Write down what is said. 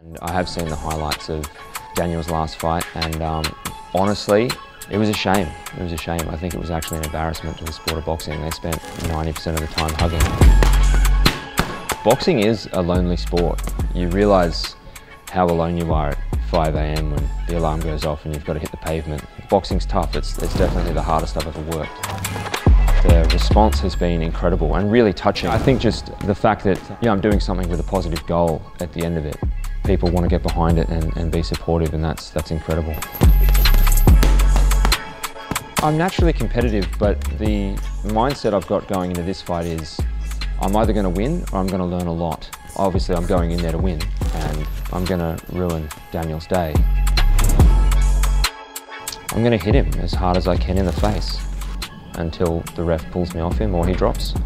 And I have seen the highlights of Daniel's last fight, and honestly, it was a shame. It was a shame. I think it was actually an embarrassment to the sport of boxing. They spent 90% of the time hugging. Boxing is a lonely sport. You realise how alone you are at 5 AM when the alarm goes off and you've got to hit the pavement. Boxing's tough. It's definitely the hardest I've ever worked. The response has been incredible and really touching. I think just the fact that I'm doing something with a positive goal at the end of it. People want to get behind it and be supportive, and that's incredible. I'm naturally competitive, but the mindset I've got going into this fight is I'm either going to win or I'm going to learn a lot. Obviously I'm going in there to win, and I'm going to ruin Daniel's day. I'm going to hit him as hard as I can in the face, until the ref pulls me off him or he drops.